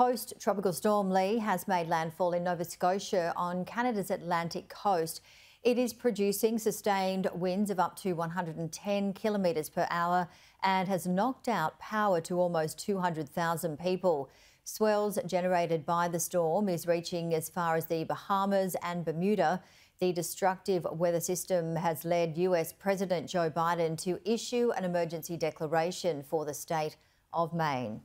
Post-Tropical Storm Lee has made landfall in Nova Scotia on Canada's Atlantic coast. It is producing sustained winds of up to 110 kilometres per hour and has knocked out power to almost 200,000 people. Swells generated by the storm is reaching as far as the Bahamas and Bermuda. The destructive weather system has led US President Joe Biden to issue an emergency declaration for the state of Maine.